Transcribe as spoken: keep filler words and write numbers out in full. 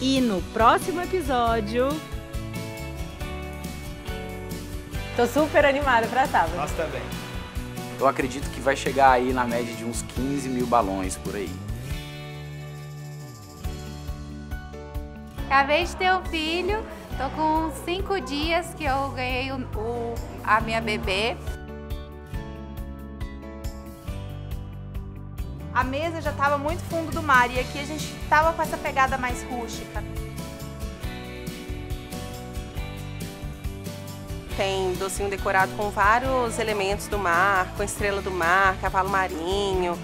E no próximo episódio... Tô super animada pra sábado. Nós também. Eu acredito que vai chegar aí na média de uns quinze mil balões por aí. Acabei de ter um filho, tô com cinco dias que eu ganhei o, o, a minha bebê. A mesa já estava muito fundo do mar e aqui a gente estava com essa pegada mais rústica. Tem docinho decorado com vários elementos do mar, com estrela do mar, cavalo marinho.